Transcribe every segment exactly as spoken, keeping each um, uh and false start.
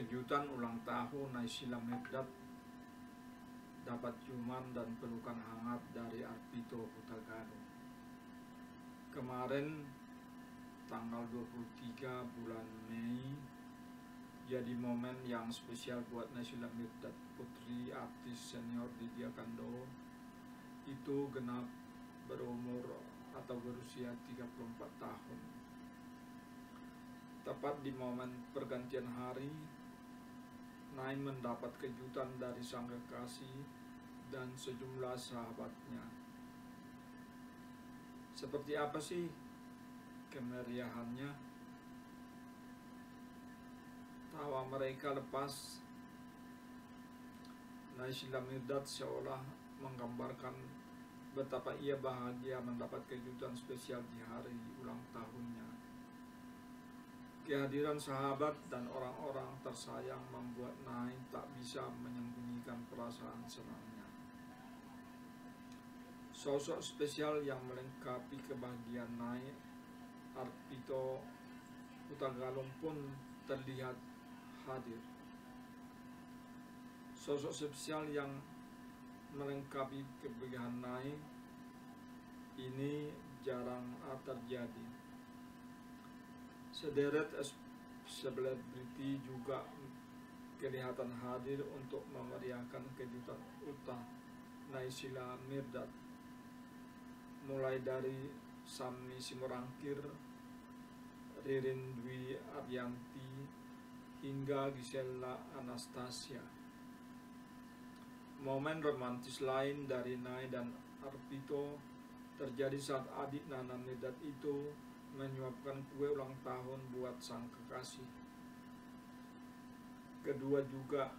kejutan ulang tahun Naysila Mirdad dapat ciuman dan pelukan hangat dari Arfito Hutagalung. Kemarin tanggal dua puluh tiga bulan Mei jadi momen yang spesial buat Naysila Mirdad, putri artis senior Lidya Kandow itu genap berumur atau berusia tiga puluh empat tahun. Tepat di momen pergantian hari, Nay mendapat kejutan dari sang kekasih dan sejumlah sahabatnya. Seperti apa sih kemeriahannya? Tawa mereka lepas. Naysila Mirdad seolah menggambarkan betapa ia bahagia mendapat kejutan spesial di hari ulang tahunnya. Kehadiran sahabat dan orang-orang tersayang membuat Nay tak bisa menyembunyikan perasaan senangnya. Sosok spesial yang melengkapi kebahagiaan Nay, Arfito Hutagalung pun terlihat hadir. Sosok spesial yang melengkapi kebahagiaan Nay ini jarang terjadi. Sederet selebriti juga kelihatan hadir untuk memeriahkan kejutan ulang Naysila Mirdad, mulai dari Sami Simorangkir, Ririn Dwi Arianti, hingga Gisela Anastasia. Momen romantis lain dari Nay dan Arfito terjadi saat adik Nana Mirdad itu menyuapkan kue ulang tahun buat sang kekasih. Kedua juga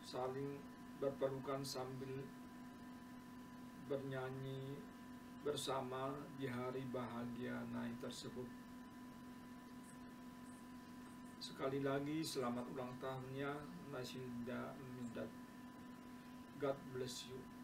saling berpelukan sambil bernyanyi bersama di hari bahagia Nay tersebut. Sekali lagi selamat ulang tahunnya Naysila Mirdad. God bless you.